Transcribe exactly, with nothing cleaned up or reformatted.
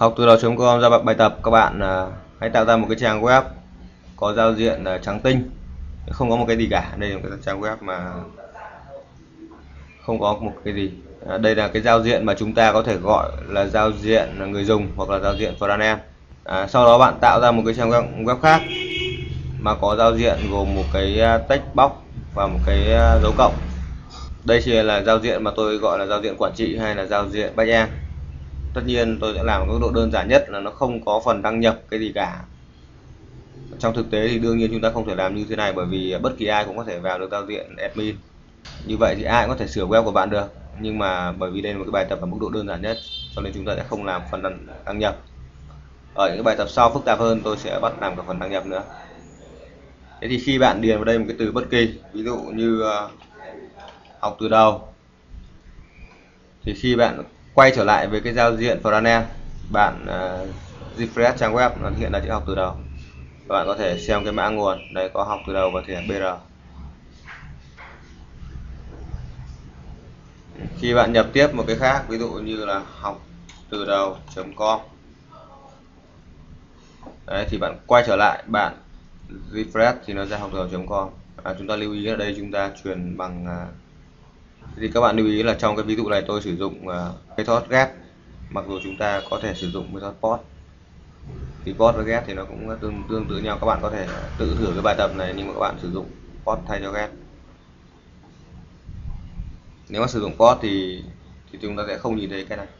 HocTuDau chấm com ra bật bài tập, các bạn hãy tạo ra một cái trang web có giao diện trắng tinh, không có một cái gì cả. Đây là một cái trang web mà không có một cái gì. Đây là cái giao diện mà chúng ta có thể gọi là giao diện người dùng hoặc là giao diện frontend. À, sau đó bạn tạo ra một cái trang web khác mà có giao diện gồm một cái text box và một cái dấu cộng. Đây chỉ là giao diện mà tôi gọi là giao diện quản trị hay là giao diện backend. Tất nhiên tôi sẽ làm ở mức độ đơn giản nhất là nó không có phần đăng nhập cái gì cả. Trong thực tế thì đương nhiên chúng ta không thể làm như thế này, bởi vì bất kỳ ai cũng có thể vào được giao diện admin. Như vậy thì ai cũng có thể sửa web của bạn được, nhưng mà bởi vì đây là một cái bài tập ở mức độ đơn giản nhất cho nên chúng ta sẽ không làm phần đăng nhập. Ở những cái bài tập sau phức tạp hơn tôi sẽ bắt làm cả phần đăng nhập nữa. Thế thì khi bạn điền vào đây một cái từ bất kỳ, ví dụ như uh, học từ đầu, thì khi bạn quay trở lại với cái giao diện frontend, bạn uh, refresh trang web, nó hiện là chữ học từ đầu. Các bạn có thể xem cái mã nguồn, đây có học từ đầu và thẻ bê rờ. Khi bạn nhập tiếp một cái khác, ví dụ như là HocTuDau chấm com, đấy, thì bạn quay trở lại, bạn refresh thì nó ra HocTuDau chấm com. À, chúng ta lưu ý ở đây chúng ta truyền bằng à, thì các bạn lưu ý là trong cái ví dụ này tôi sử dụng à, method get, mặc dù chúng ta có thể sử dụng method post. Thì post và get thì nó cũng tương tương tự nhau, các bạn có thể tự thử cái bài tập này nhưng mà các bạn sử dụng post thay cho get. Nếu mà sử dụng post thì thì chúng ta sẽ không nhìn thấy cái này.